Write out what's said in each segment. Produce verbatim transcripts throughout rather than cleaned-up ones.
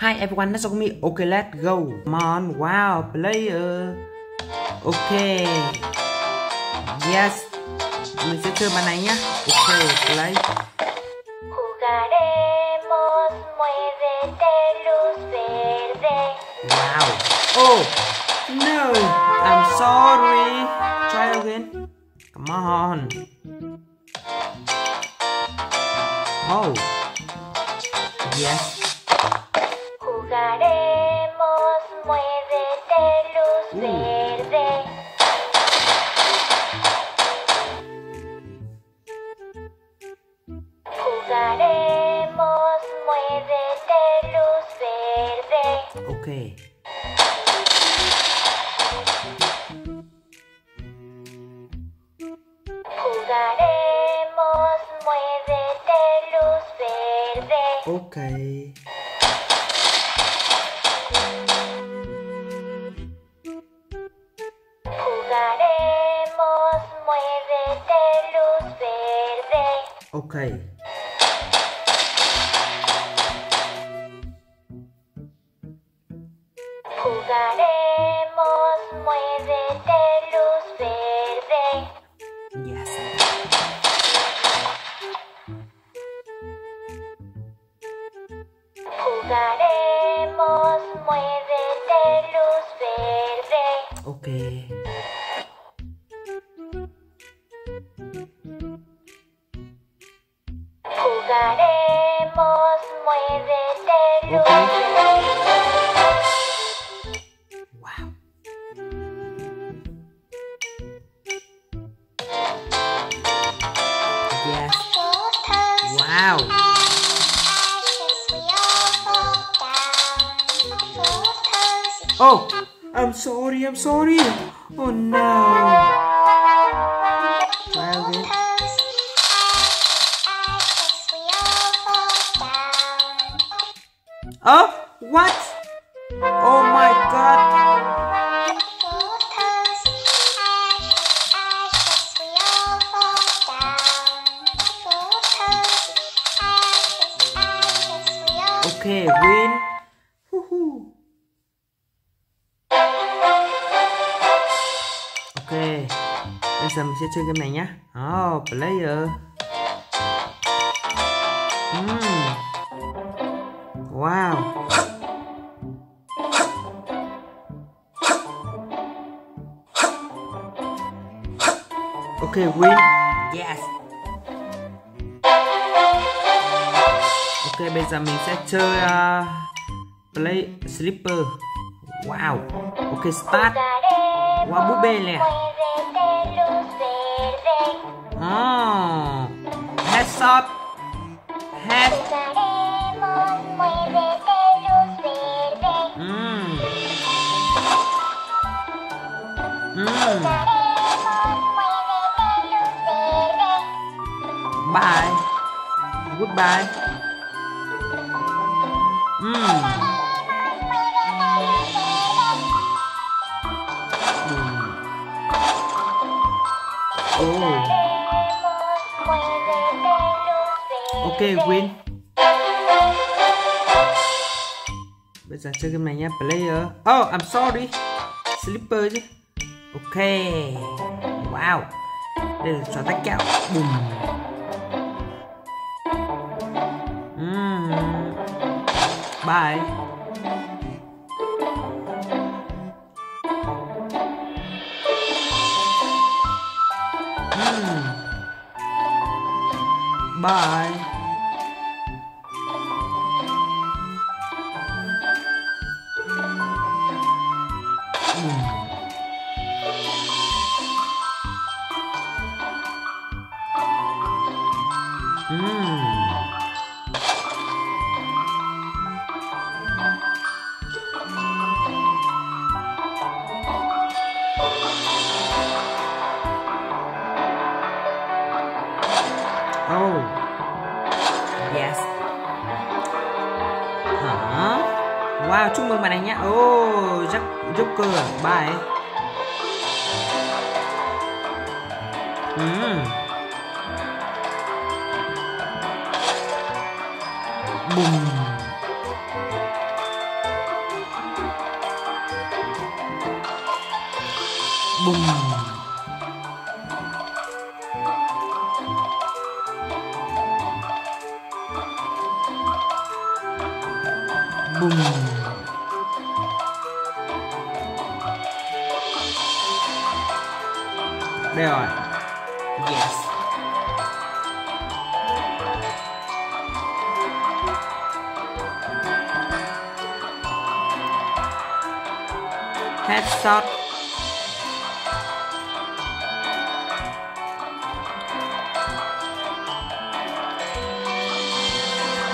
Hi everyone, that's all me. Okay, let's go. Come on, wow, player. Okay. Yes. Mình sẽ chơi bàn này nhá. Okay, play. Wow. Oh, no. I'm sorry. Try again. Come on. Oh. Yes. Jugaremos, muévete, luz verde. Jugaremos, muévete, luz verde. Okay. Jugaremos, muévete, luz verde. Okay. Okay. Jugaremos, muévete, luz verde. Yes. Jugaremos, muévete, luz verde. Okay. Jugaremos, muévete, luz verde. Wow. Yes. Wow. Oh, I'm sorry, I'm sorry. Oh no. Oh, what? Oh my god. Okay, win. Woohoo. Okay. Bây giờ mình sẽ chơi game này nhá. Oh, player. Mm. Wow. Okay, win. Yes. Okay, bây giờ mình sẽ chơi uh, play slipper. Wow. Okay, start. Wow, búp bê nè. Oh. Headshot. Head. Mm. Bye. Goodbye. Mm. Mm. Oh. Okay, win. Bây giờ chơi game này nha, player. Oh, I'm sorry. Slipper chứ. Ok, wow, đây là trò tách kẹo, bùm. Mm. Bye. Mm. Bye. Oh, yes. Hả? Wow, chúc mừng bạn này nhé. Oh, Joker, bye. Mm. Boom. Boom. Boom. They are. Yes. Headshot.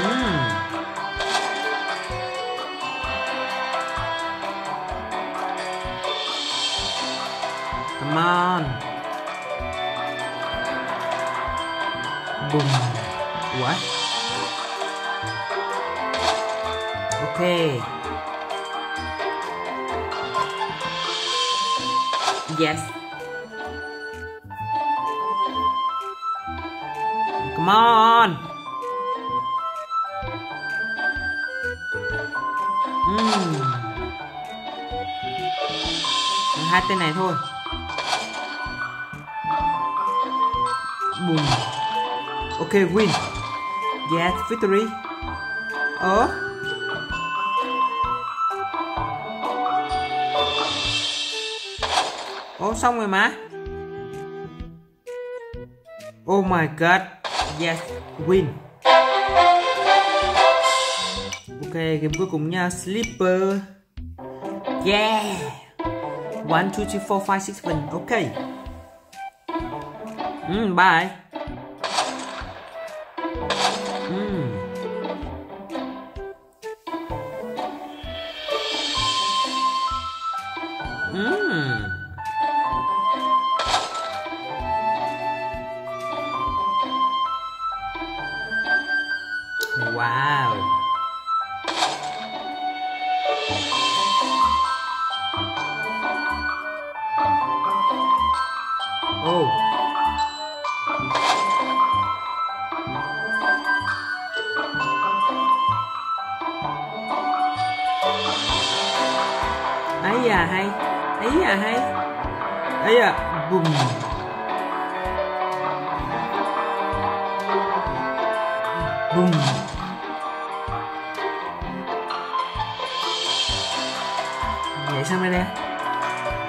Hmm. Come on. Boom. What? Okay. Yes. Come on. Hmm. Hát tên này thôi. Boom. Okay, win. Yes, victory. Oh. Oh, xong rồi mà. Oh my god. Yes, win. Ok, game cuối cùng nha. Sleeper. Yeah. one, two, three, four, five, six, seven. Ok. Mm, bye. Mm. Mm. Wow. Oh. Ấy à hay, ấy à hay, ấy à, bùm. Bùm. Nhảy sang đây nè.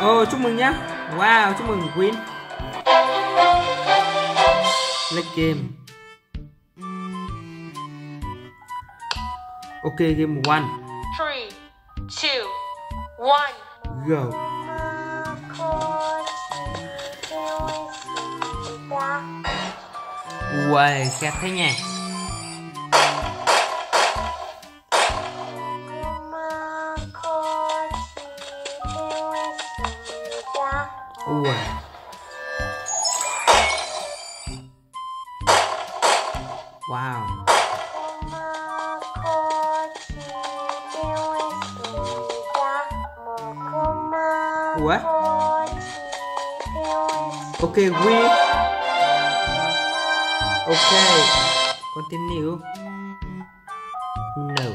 Ô, chúc mừng nhá. Wow, chúc mừng win. Next game. Ok, game one. three, two, one. Go. Wow, xẹt thế nha. Wow. Wow. What? Okay, we. Okay, continue. No.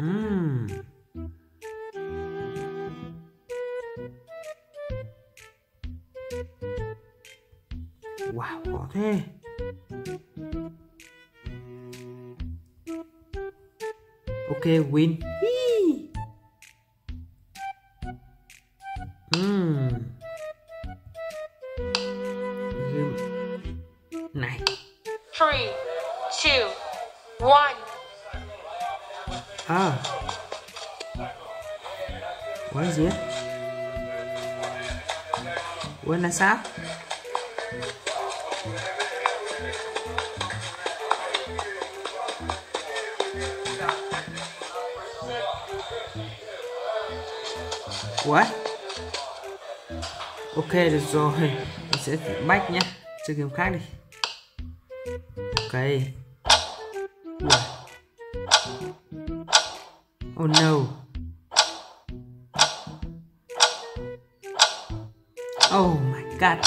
Hmm. Wow, khó thế. Ok, win. uhm. Này. Three, two, one. À. What is it? What is that? What? Ok, được rồi, mình sẽ back nhé, chơi game khác đi. Ok. Oh no. Oh my god.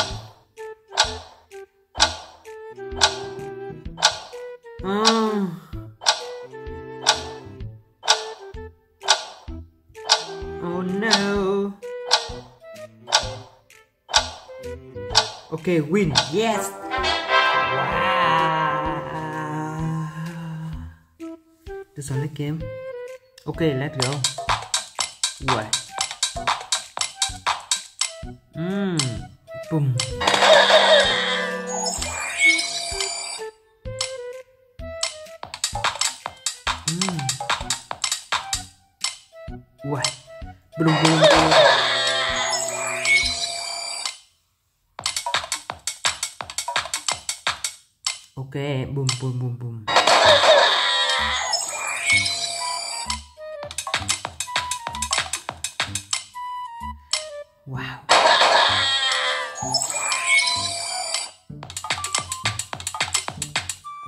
Oh. Oh no. Okay, win. Yes. Wow. This is the game. Okay, let's go. What? Mmm. Boom. Mmm. What? Boom, boom, boom. Okay, boom, boom, boom, boom. Wow.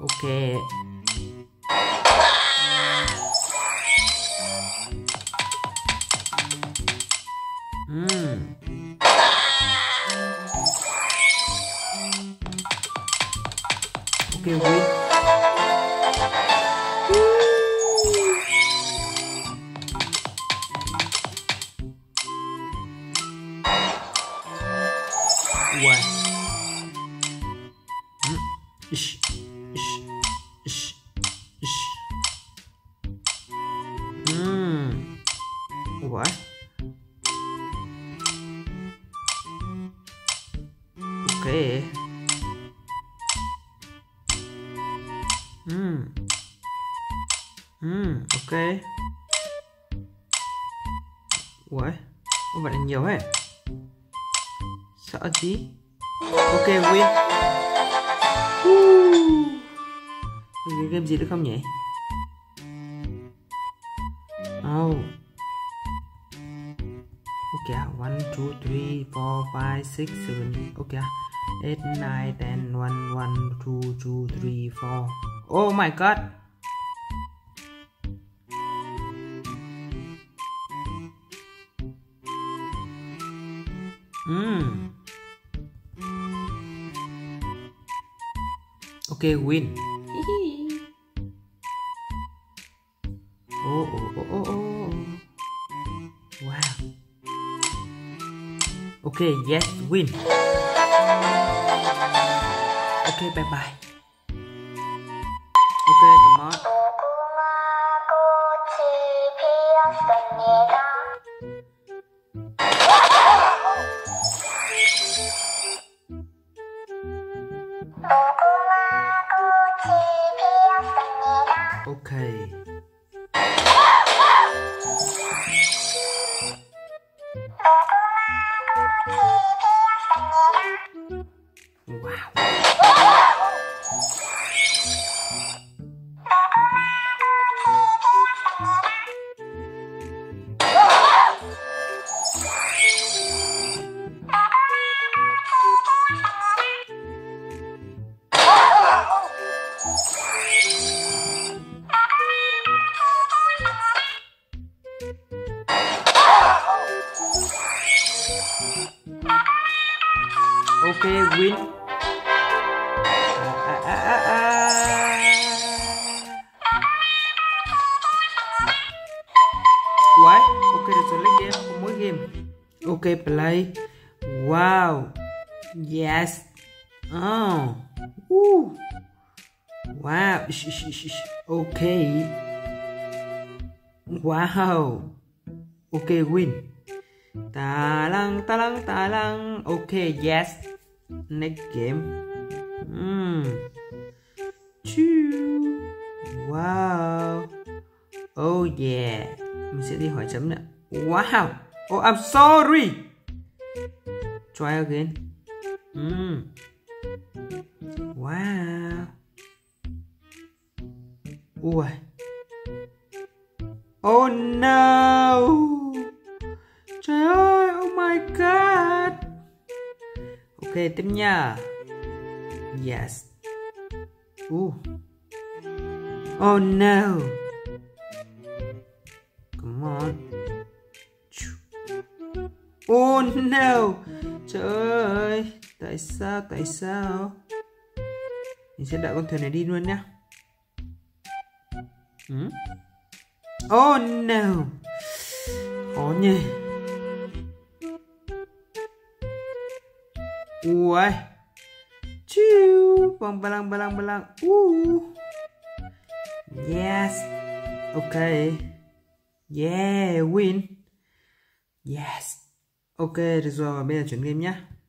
Okay. Mmm. Okay, wait. What? Ish, ish, ish, ish. Hmm. What? Okay. Hmm. Hmm. Okay. What? Có vẻ là nhiều ấy. Sợ gì? Ok, win. Cái game gì nữa không nhỉ? Oh. Ok, one, two, three, four, five, six, seven. Ok, eight, nine, ten, eleven, twelve, two, three, four. Oh my god. Hmm. Okay, win. Oh, oh, oh, oh, oh. Wow. Okay, yes, win. Okay, bye bye. Okay, come on. Okay. Wow. Okay, win. Ah, ah, ah, ah, ah. What? Okay, that's only game. One more game. Okay, play. Wow. Yes. Oh. Ooh. Wow. Okay. Wow. Okay, win. Ta-lang, ta-lang, ta-lang. Okay, yes. Next game. Mm. Choo. Wow. Oh yeah. Mình sẽ đi hỏi chấm nữa. Wow. Oh, I'm sorry. Try again. Mm. Wow. Ui. Oh no. Trời ơi. Oh my god. Ok, tiếp nha. Yes. Ooh. Oh no. Come on. Oh no. Trời ơi. Tại sao, tại sao? Mình sẽ đợi con thuyền này đi luôn nha. Hmm? Oh no. Khó nhỉ. Ui. Chiu. Bang balang balang balang. Ooh. Yes. Okay. Yeah, win. Yes. Ok, được rồi, bây giờ chuyển game nhá.